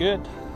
good.